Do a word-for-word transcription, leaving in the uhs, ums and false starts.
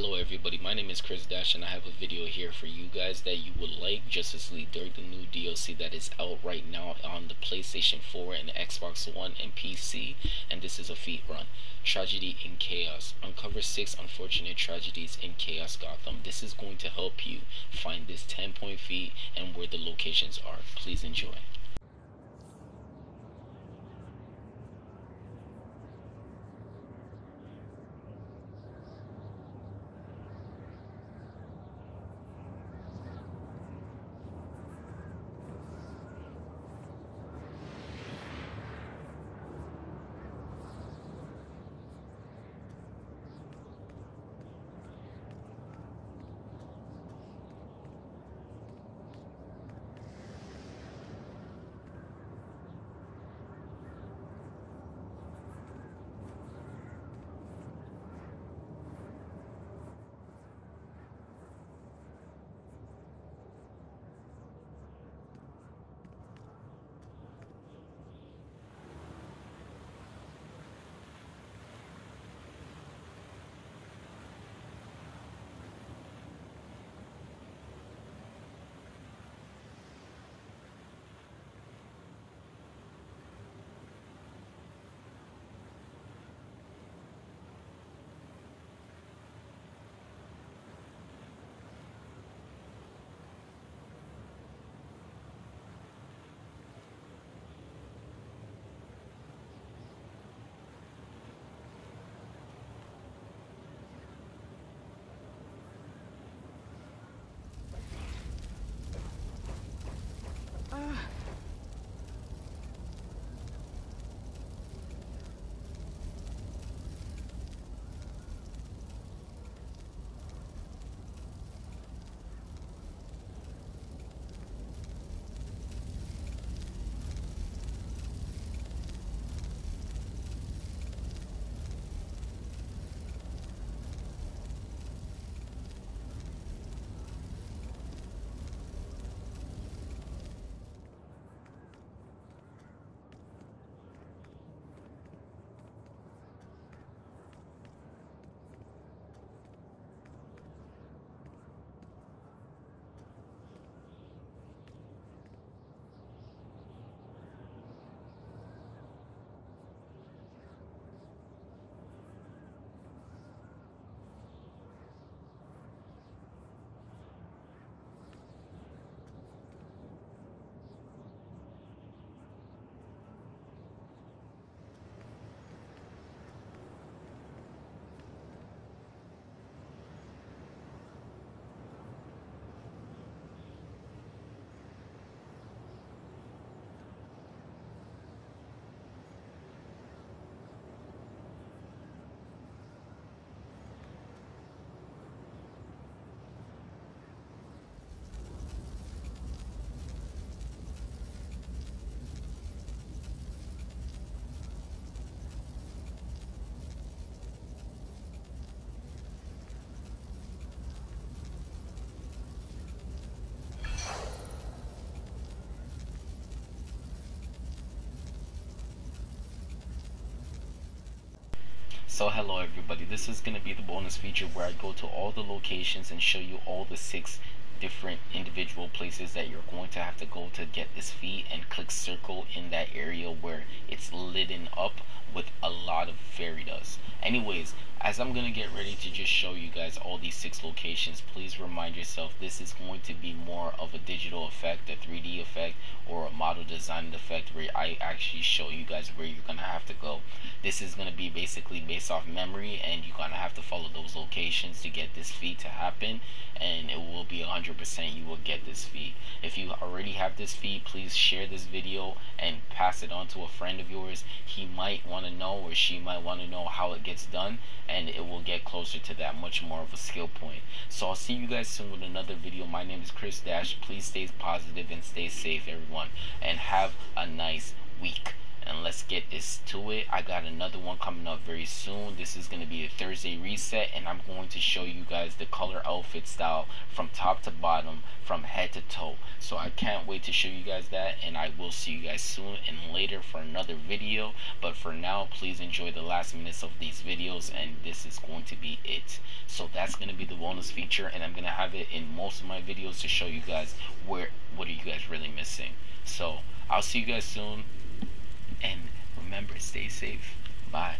Hello everybody, my name is Chris Dash and I have a video here for you guys that you would like. Justice League Dirt, the new D L C that is out right now on the PlayStation four and Xbox One and P C, and this is a feat run. Tragedy in Chaos. Uncover six unfortunate tragedies in Chaos Gotham. This is going to help you find this ten point feat and where the locations are. Please enjoy. So hello everybody, this is going to be the bonus feature where I go to all the locations and show you all the six different individual places that you're going to have to go to get this feat, and click circle in that area where it's lit up with a lot of fairy dust. Anyways, as I'm gonna get ready to just show you guys all these six locations, please remind yourself this is going to be more of a digital effect, a three D effect, or a model design effect where I actually show you guys where you're gonna have to go. This is gonna be basically based off memory, and you're gonna have to follow those locations to get this feat to happen, and it will be one hundred percent you will get this feat. If you already have this feat, please share this video and pass it on to a friend of yours. He might want to know, or she might want to know how it gets done, and it will get closer to that much more of a skill point. So I'll see you guys soon with another video. My name is Chris Dash. Please stay positive and stay safe everyone, and have a nice week. and let's get this to it. I got another one coming up very soon. This is going to be a Thursday reset, and I'm going to show you guys the color outfit style from top to bottom, from head to toe. So I can't wait to show you guys that, and I will see you guys soon and later for another video. But for now, please enjoy the last minutes of these videos, and this is going to be it. So that's going to be the bonus feature, and I'm going to have it in most of my videos to show you guys where what are you guys really missing. So I'll see you guys soon. And remember, stay safe. Bye.